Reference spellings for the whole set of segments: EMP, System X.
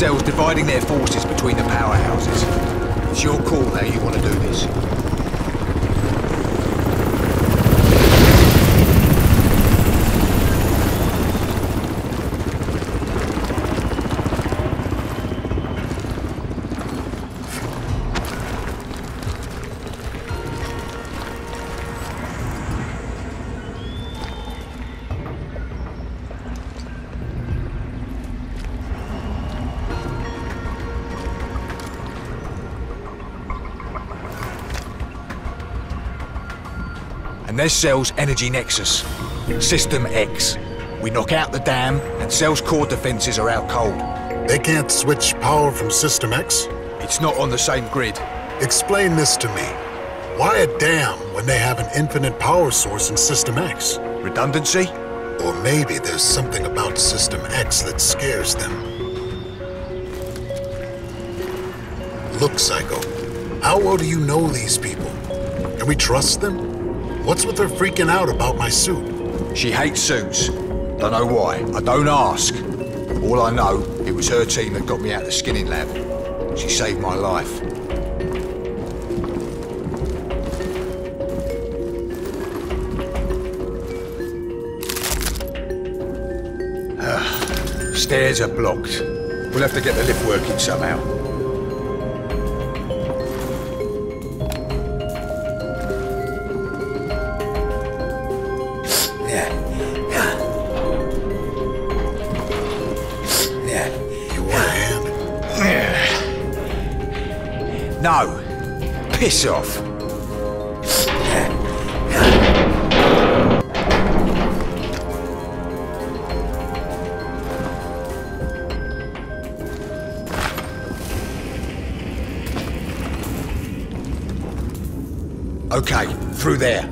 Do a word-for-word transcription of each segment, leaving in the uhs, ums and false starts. cells dividing their forces between the powerhouses. It's your call how you want to do this. And there's Cell's energy nexus, System X. We knock out the dam, and Cell's core defenses are out cold. They can't switch power from System X? It's not on the same grid. Explain this to me. Why a dam when they have an infinite power source in System X? Redundancy? Or maybe there's something about System X that scares them. Look, Psycho, how well do you know these people? Can we trust them? What's with her freaking out about my suit? She hates suits. Don't know why. I don't ask. All I know, it was her team that got me out of the skinning lab. She saved my life. Stairs are blocked. We'll have to get the lift working somehow. No. Piss off. Okay, through there.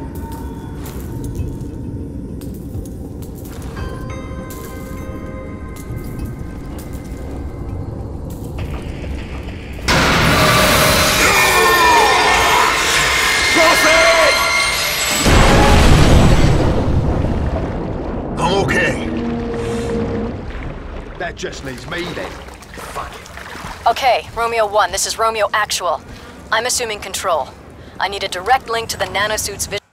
That just leaves me then. Fuck it. Okay, Romeo one, this is Romeo Actual. I'm assuming control. I need a direct link to the nanosuit's visual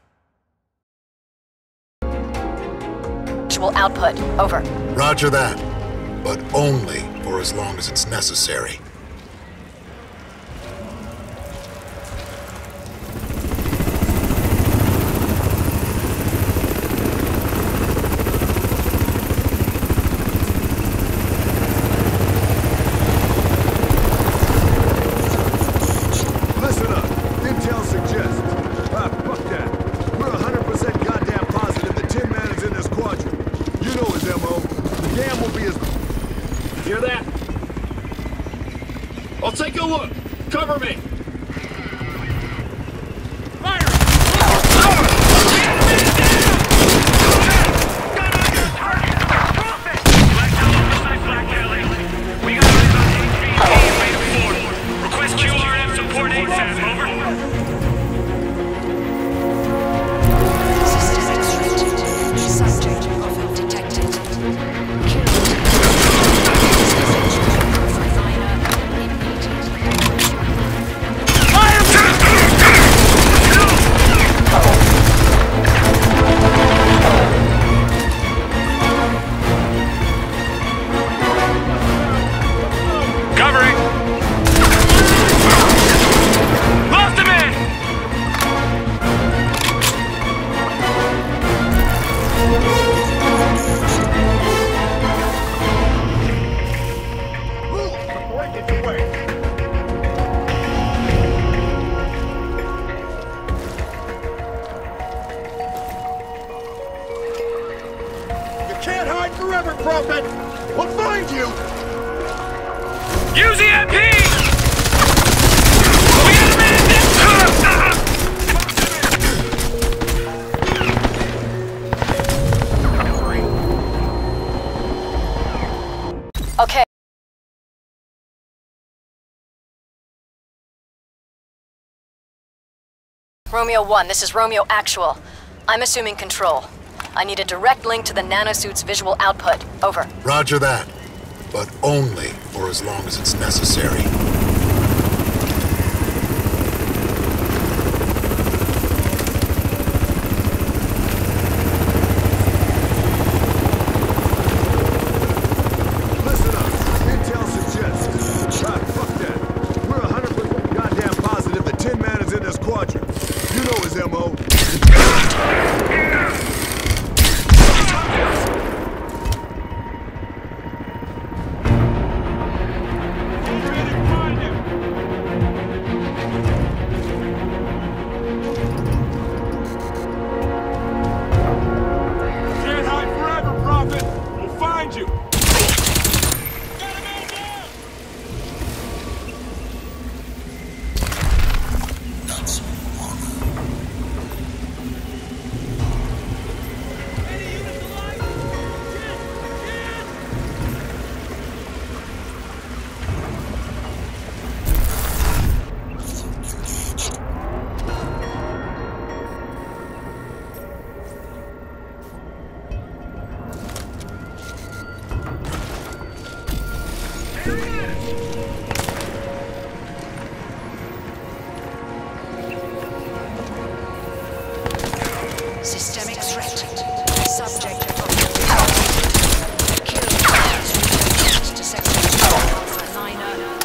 output. Over. Roger that. But only for as long as it's necessary. Hear that? I'll take a look. Cover me. Can't hide forever, Prophet! We'll find you! Use E M P! Okay. Romeo one, this is Romeo Actual. I'm assuming control. I need a direct link to the nanosuit's visual output. Over. Roger that. but only for as long as it's necessary. Systemic threat. Subject appropriate. Kill targets. Deception. Alpha Niner down,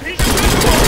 he's invisible!